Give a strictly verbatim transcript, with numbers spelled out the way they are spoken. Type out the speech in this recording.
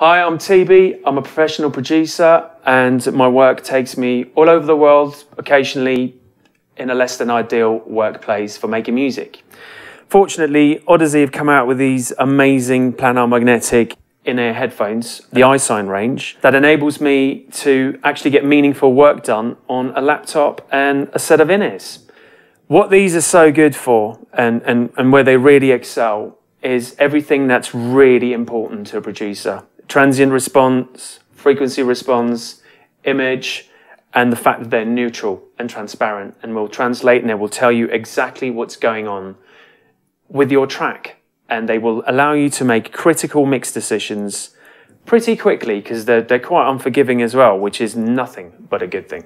Hi, I'm T B. I'm a professional producer and my work takes me all over the world, occasionally in a less than ideal workplace for making music. Fortunately, Audeze have come out with these amazing planar magnetic in-ear headphones, the iSine range, that enables me to actually get meaningful work done on a laptop and a set of in-ears. What these are so good for and, and, and where they really excel is everything that's really important to a producer. Transient response, frequency response, image, and the fact that they're neutral and transparent and will translate, and they will tell you exactly what's going on with your track. And they will allow you to make critical mix decisions pretty quickly because they're, they're quite unforgiving as well, which is nothing but a good thing.